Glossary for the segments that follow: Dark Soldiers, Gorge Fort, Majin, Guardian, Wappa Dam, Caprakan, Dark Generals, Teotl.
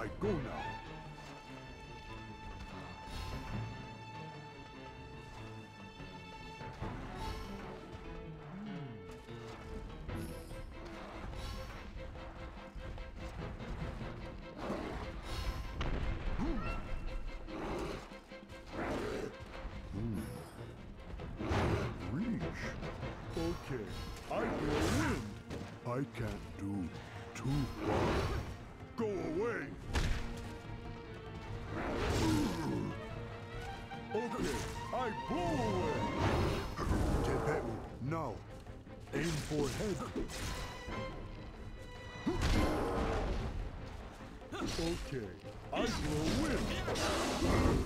I go now? I can't do too far. Go away! Okay, I blow away! Teotl, now, aim for head. Okay, I blow wind!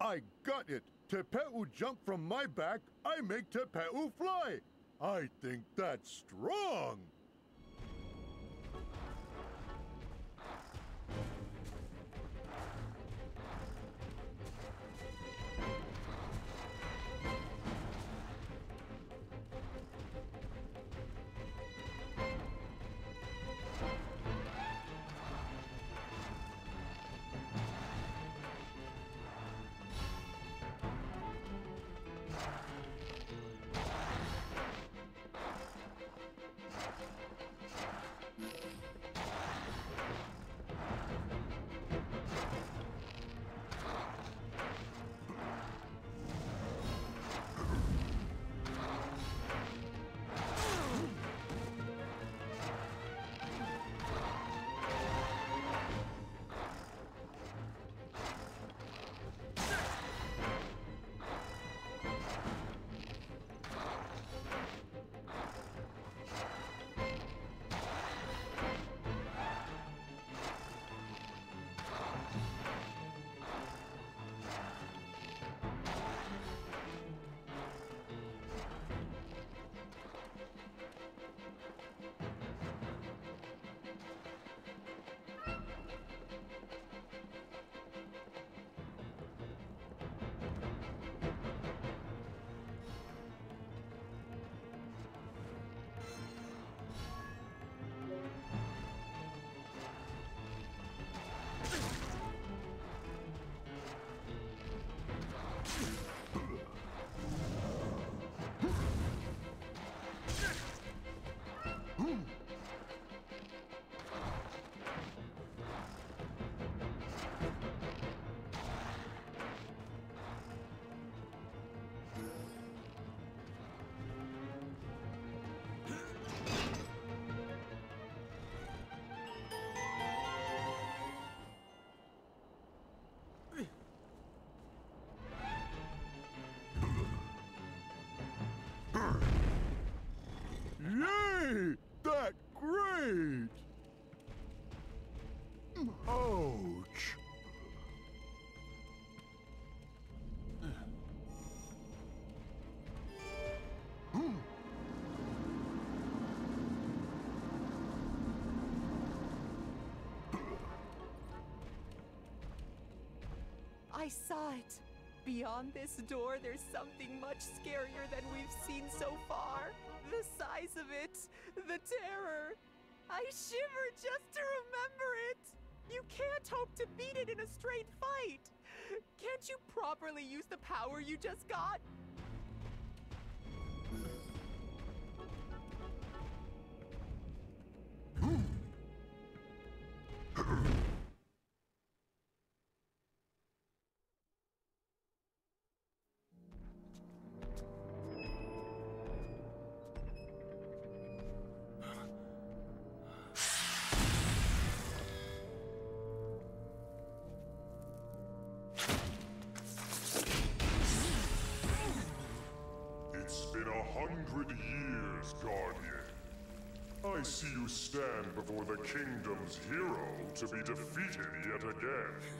I got it! Teotl jumped from my back, I make Teotl fly! I think that's strong! Ouch! I saw it. Beyond this door, there's something much scarier than we've seen so far. The size of it, the terror. I shiver just to remember it! You can't hope to beat it in a straight fight! Can't you properly use the power you just got? I see you stand before the kingdom's hero to be defeated yet again.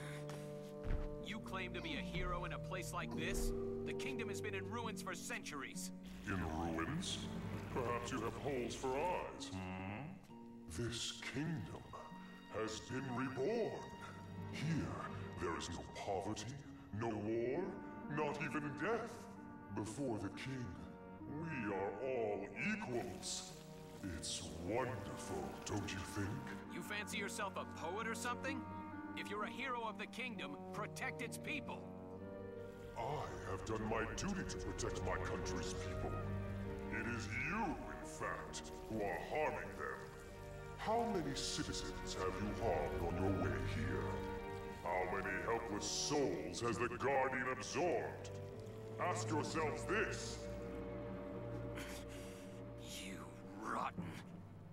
You claim to be a hero in a place like this? The kingdom has been in ruins for centuries. In ruins? Perhaps you have holes for eyes. Hmm? This kingdom has been reborn. Here, there is no poverty, no war, not even death. Before the king, we are all equals. It's wonderful, don't you think? You fancy yourself a poet or something? If you're a hero of the kingdom, protect its people. I have done my duty to protect my country's people. It is you, in fact, who are harming them. How many citizens have you harmed on your way here? How many helpless souls has the Guardian absorbed? Ask yourselves this.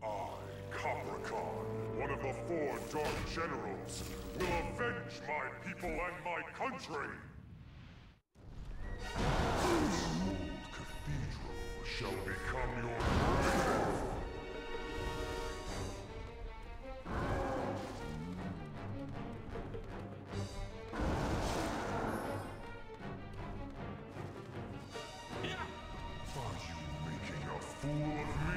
I, Caprakan, one of the 4 Dark Generals, will avenge my people and my country! This old cathedral shall become your grave! Are you making a fool of me?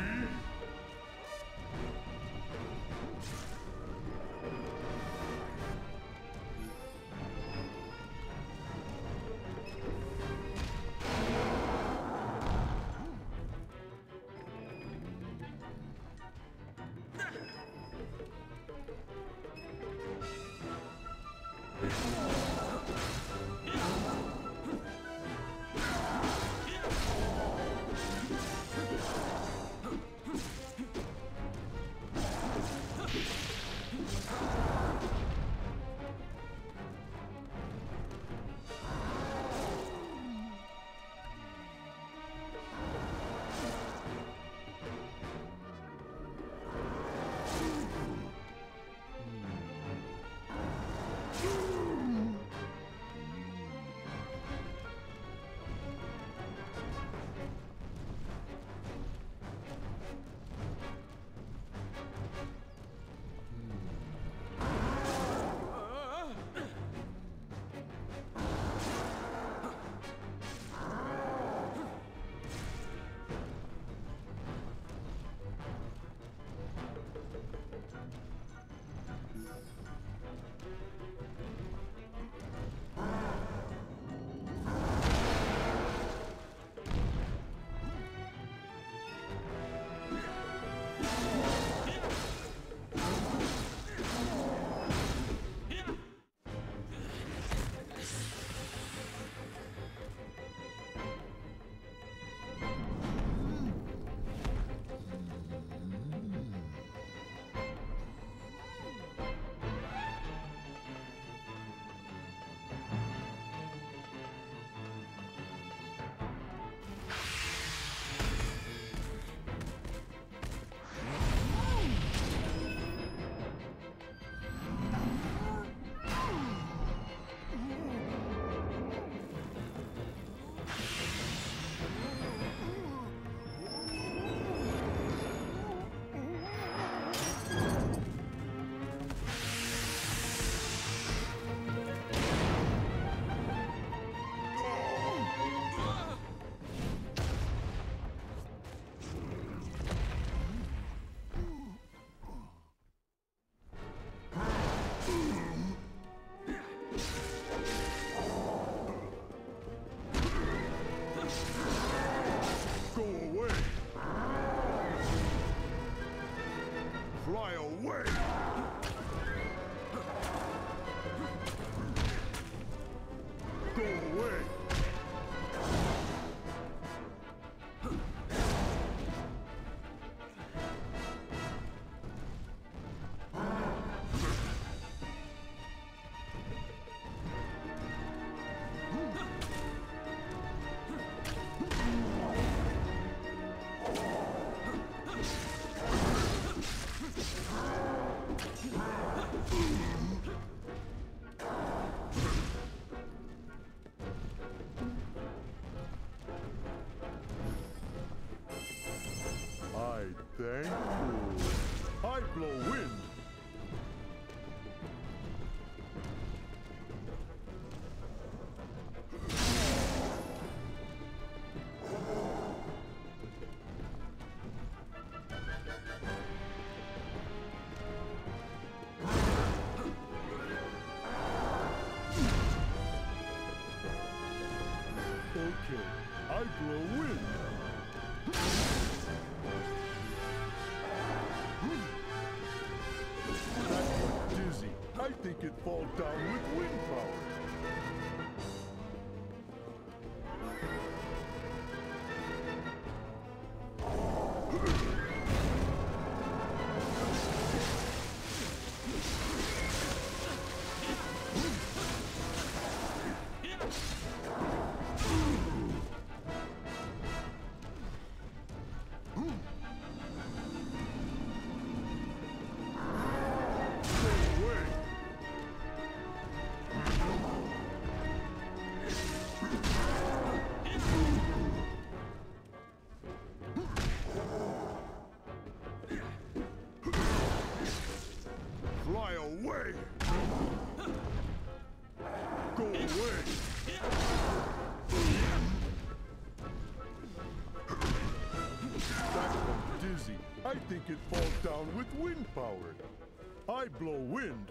thank you. I blow wind. Fall down with wind power. I think it falls down with wind power. I blow wind.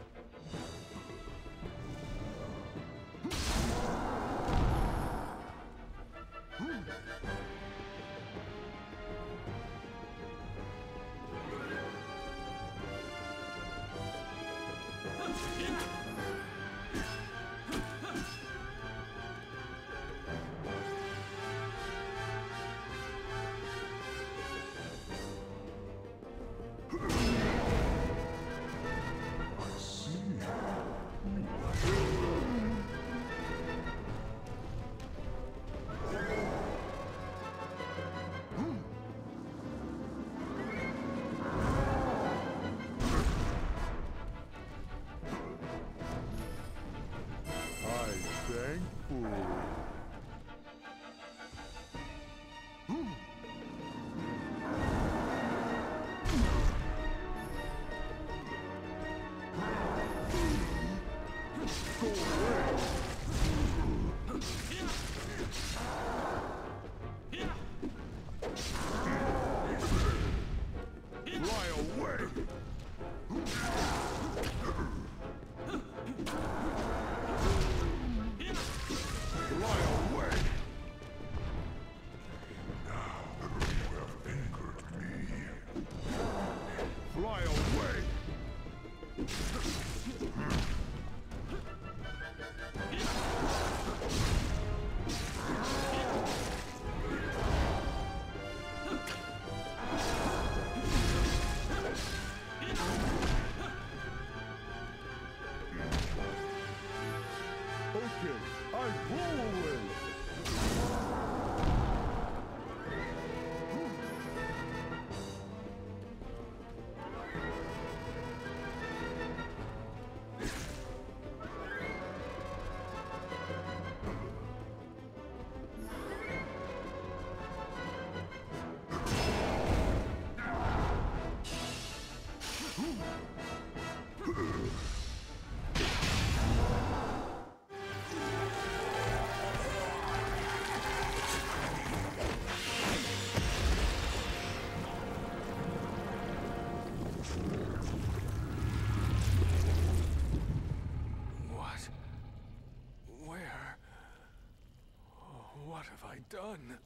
Done.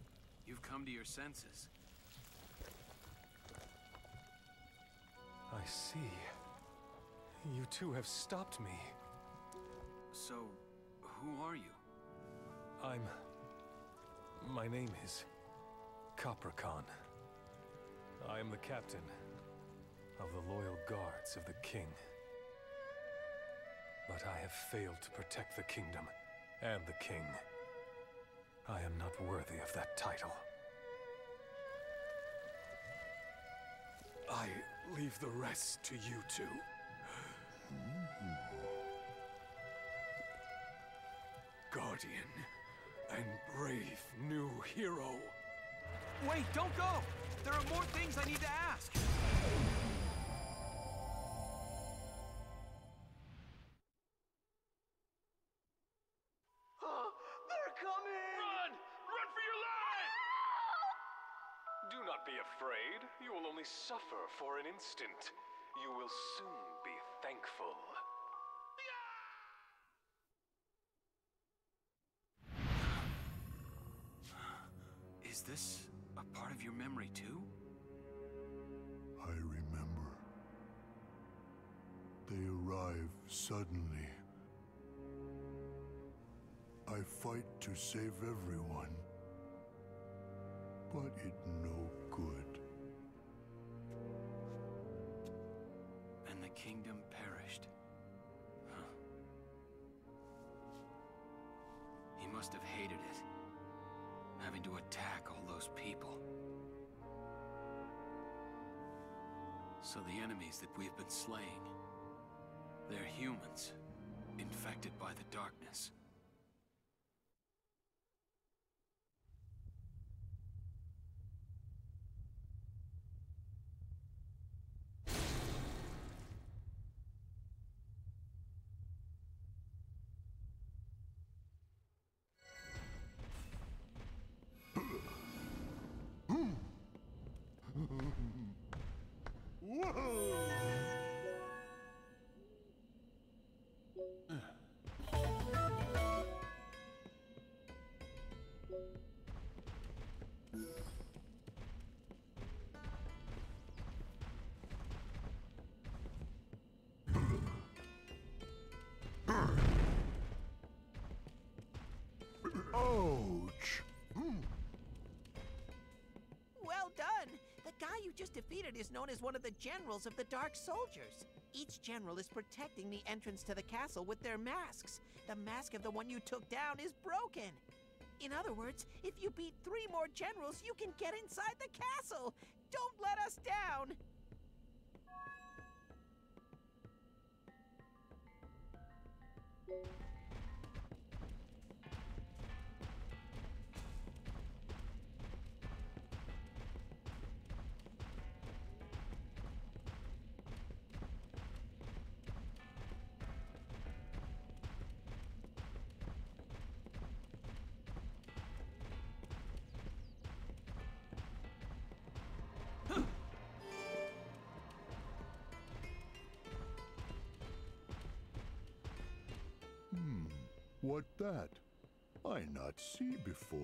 You've come to your senses. I see. You two have stopped me. So, who are you? My name is Caprakan. I am the captain of the loyal guards of the king. But I have failed to protect the kingdom and the king. I am not worthy of that title. I leave the rest to you two. Guardian and brave new hero. Wait, don't go! There are more things I need to ask. They're coming! Run! Run for your life! No! Do not be afraid. You will only suffer for an instant. You will soon be thankful. Is this a part of your memory too? I remember. They arrive suddenly. I fight to save everyone, but it no good. And the kingdom perished. Huh. He must have hated it. Having to attack all those people. So the enemies that we've been slaying, they're humans, infected by the darkness. The guy you just defeated is known as one of the generals of the Dark Soldiers. Each general is protecting the entrance to the castle with their masks. The mask of the one you took down is broken. In other words, if you beat 3 more generals, you can get inside the castle. Don't let us down. What that? I not see before.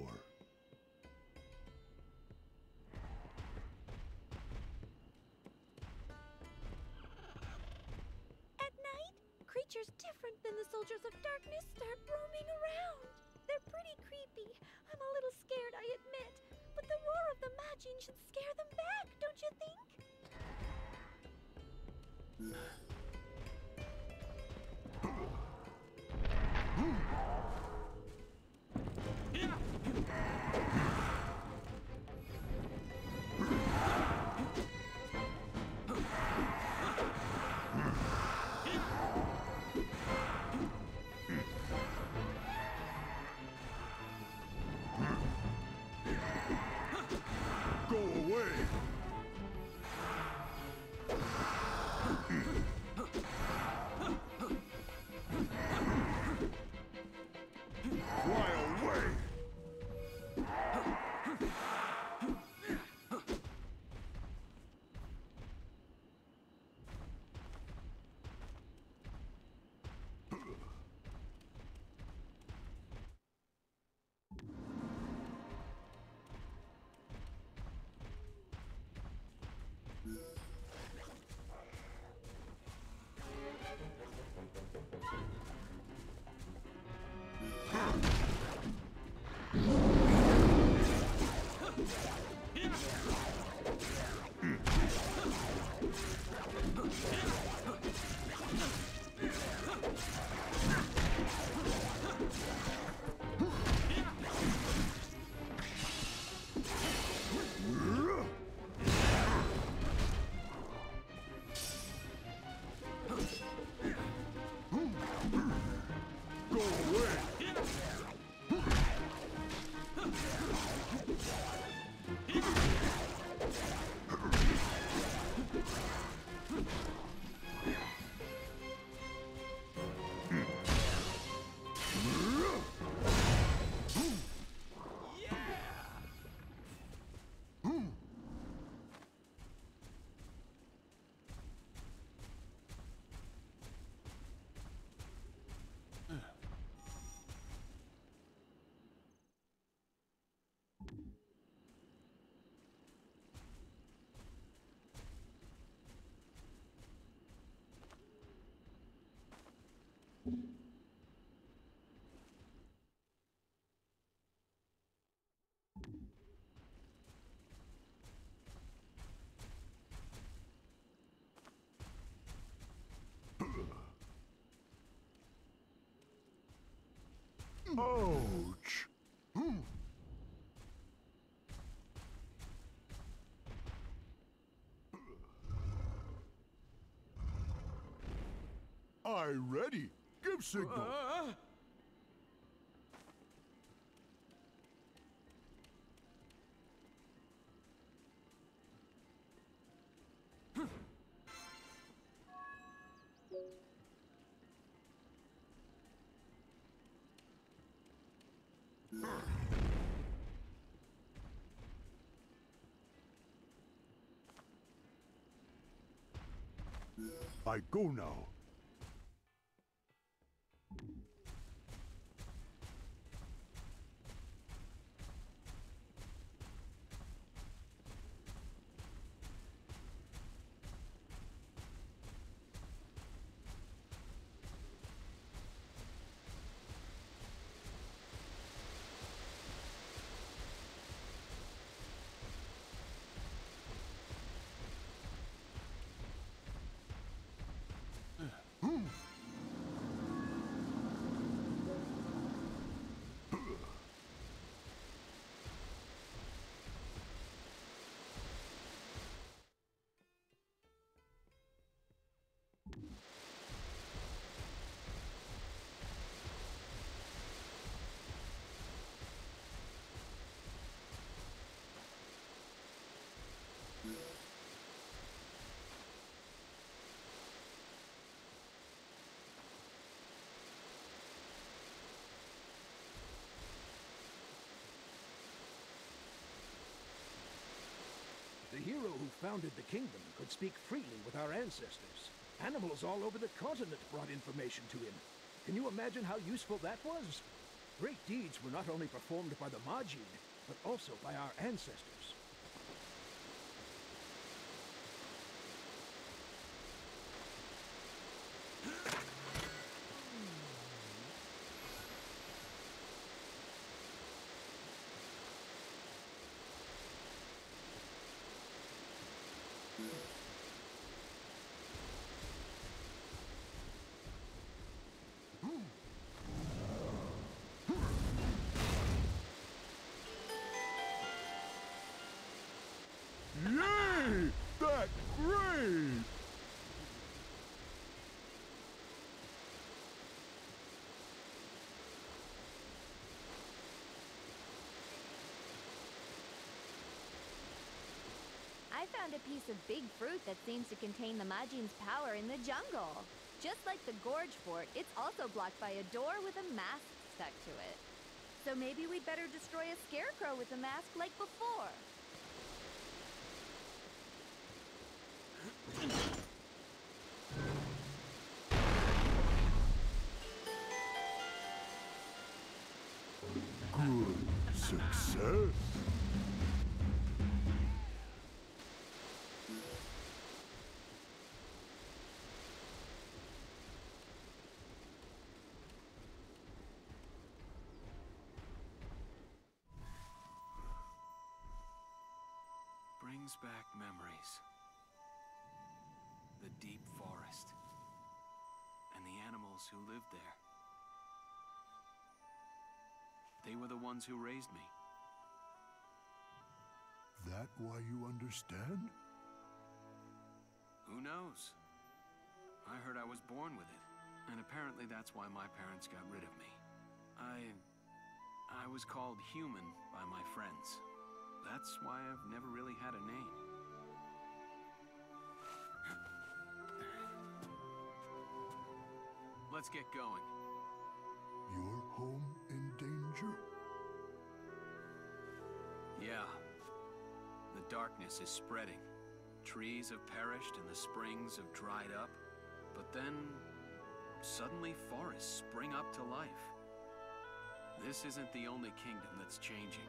At night, creatures different than the soldiers of darkness start roaming around. They're pretty creepy. I'm a little scared, I admit. But the roar of the Majin should scare them back, don't you think? Ouch! I ready. Give signal. I go now. The hero who founded the kingdom could speak freely with our ancestors. Animals all over the continent brought information to him. Can you imagine how useful that was? Great deeds were not only performed by the Majin, but also by our ancestors. I found a piece of big fruit that seems to contain the Majin's power in the jungle. Just like the Gorge Fort, it's also blocked by a door with a mask stuck to it. So maybe we'd better destroy a scarecrow with a mask like before. Good success. Brings back memories. The deep forest and the animals who lived there. They were the ones who raised me. That why you understand? Who knows? I heard I was born with it, and apparently that's why my parents got rid of me. I was called human by my friends. That's why I've never really had a name. Let's get going. Your home in danger? Yeah. The darkness is spreading. Trees have perished and the springs have dried up. But then, suddenly forests spring up to life. This isn't the only kingdom that's changing.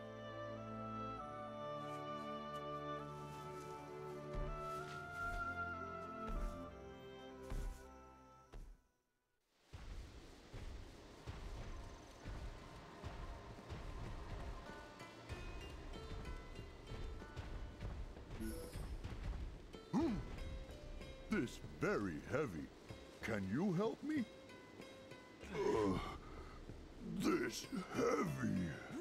This very heavy. Can you help me? this heavy?